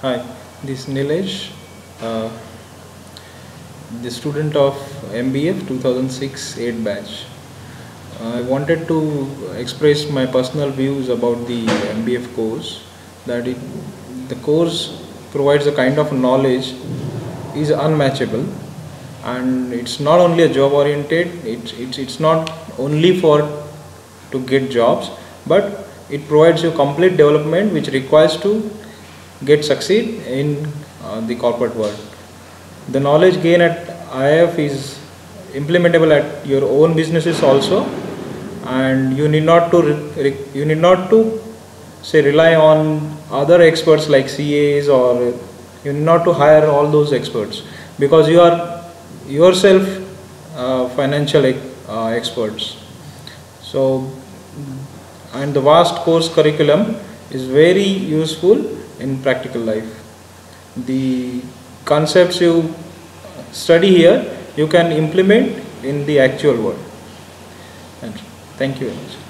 Hi, this is Nilesh, the student of MBF 2006-8 batch. I wanted to express my personal views about the MBF course. That the course provides a kind of knowledge is unmatchable, and it's not only a job oriented. It's not only to get jobs, but it provides you complete development which requires to succeed in the corporate world. The knowledge gained at IIF is implementable at your own businesses also, and you need not to rely on other experts like CAs, or you need not to hire all those experts, because you are yourself financial experts. So, and the vast course curriculum is very useful in practical life. The concepts you study here you can implement in the actual world. Thank you very much.